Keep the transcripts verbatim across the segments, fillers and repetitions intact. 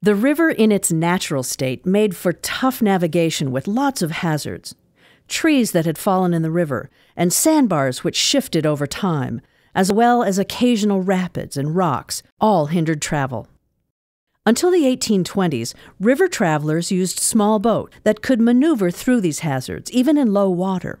The river in its natural state made for tough navigation with lots of hazards. Trees that had fallen in the river, and sandbars which shifted over time, as well as occasional rapids and rocks, all hindered travel. Until the eighteen twenties, river travelers used small boats that could maneuver through these hazards, even in low water.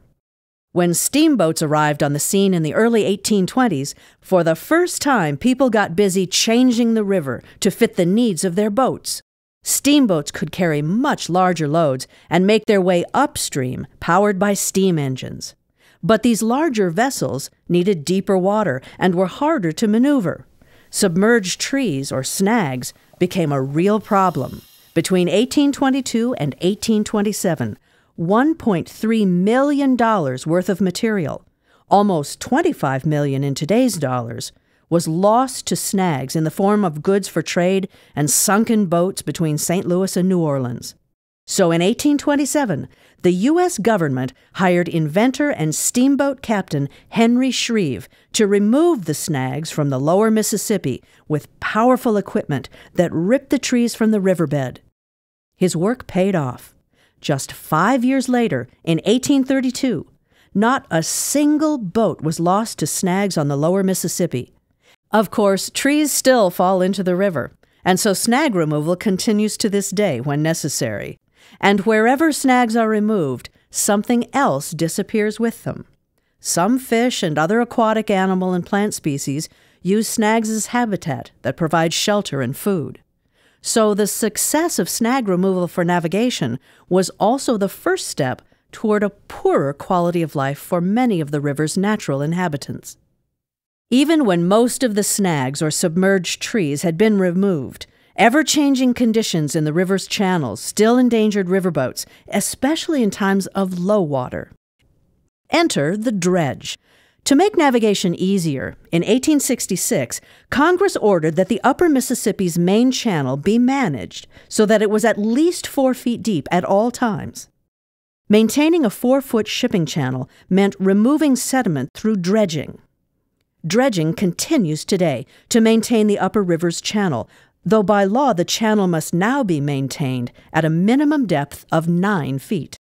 When steamboats arrived on the scene in the early eighteen twenties, for the first time people got busy changing the river to fit the needs of their boats. Steamboats could carry much larger loads and make their way upstream, powered by steam engines. But these larger vessels needed deeper water and were harder to maneuver. Submerged trees or snags became a real problem. Between eighteen twenty-two and eighteen twenty-seven, one point three million dollars worth of material, almost twenty-five million dollars in today's dollars, was lost to snags in the form of goods for trade and sunken boats between Saint Louis and New Orleans. So in eighteen twenty-seven, the U S government hired inventor and steamboat captain Henry Shreve to remove the snags from the lower Mississippi with powerful equipment that ripped the trees from the riverbed. His work paid off. Just five years later, in eighteen thirty-two, not a single boat was lost to snags on the lower Mississippi. Of course, trees still fall into the river, and so snag removal continues to this day when necessary. And wherever snags are removed, something else disappears with them. Some fish and other aquatic animal and plant species use snags as habitat that provides shelter and food. So the success of snag removal for navigation was also the first step toward a poorer quality of life for many of the river's natural inhabitants. Even when most of the snags or submerged trees had been removed, ever-changing conditions in the river's channels still endangered riverboats, especially in times of low water. Enter the dredge. To make navigation easier, in eighteen sixty-six, Congress ordered that the upper Mississippi's main channel be managed so that it was at least four feet deep at all times. Maintaining a four-foot shipping channel meant removing sediment through dredging. Dredging continues today to maintain the upper river's channel, though by law the channel must now be maintained at a minimum depth of nine feet.